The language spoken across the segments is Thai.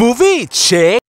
Movie Shake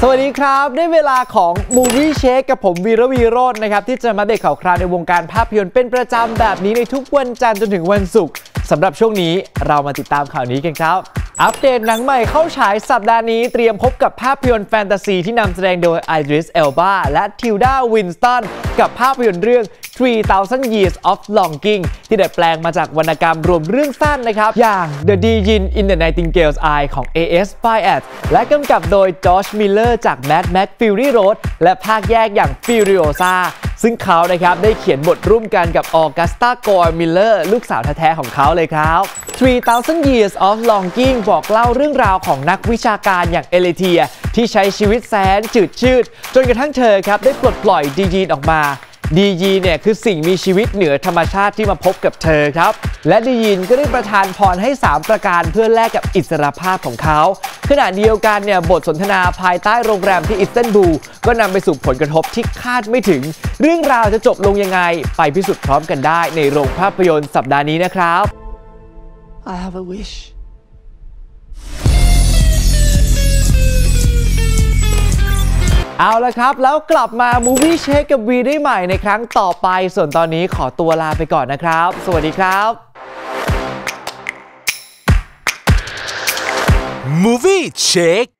สวัสดีครับได้เวลาของ Movie Shake กับผมวีระวีโรจน์นะครับที่จะมาเด็กข่าวคราวในวงการภาพยนตร์เป็นประจำแบบนี้ในทุกวันจันทร์จนถึงวันศุกร์สำหรับช่วงนี้เรามาติดตามข่าวนี้กันครับอัปเดตหนังใหม่เข้าฉายสัปดาห์นี้เตรียมพบกับภาพยนตร์แฟนตาซีที่นำแสดงโดยไอริส เอลบาและทิลดา วินสตันกับภาพยนตร์เรื่อง Three Thousand Years of Longing ที่ดัดแปลงมาจากวรรณกรรมรวมเรื่องสั้นนะครับอย่าง The Djin in the Nightingale's Eye ของ A.S. Byatt และกำกับโดย George Miller จาก Mad Max Fury Road และภาคแยกอย่าง Furiosa ซึ่งเขานะครับได้เขียนบทร่วมกันกับออกัสตา กอร์ มิลเลอร์ลูกสาวแท้ๆของเขาเลยครับ 3,000 Years of Longing บอกเล่าเรื่องราวของนักวิชาการอย่างเอเลเทียที่ใช้ชีวิตแสนจืดชืดจนกระทั่งเธอครับได้ปลดปล่อยดียีนออกมาดียีนเนี่ยคือสิ่งมีชีวิตเหนือธรรมชาติที่มาพบกับเธอครับและดียีนก็ได้ประทานพรให้3ประการเพื่อแลกกับอิสรภาพของเขาขณะเดียวกันเนี่ยบทสนทนาภายใต้โรงแรมที่อิสตันบูลก็นำไปสู่ผลกระทบที่คาดไม่ถึงเรื่องราวจะจบลงยังไงไปพิสูจน์พร้อมกันได้ในโรงภาพยนตร์สัปดาห์นี้นะครับ I have a wishเอาละครับแล้วกลับมา Movie Shake กับวีได้ใหม่ในครั้งต่อไปส่วนตอนนี้ขอตัวลาไปก่อนนะครับสวัสดีครับ Movie Shake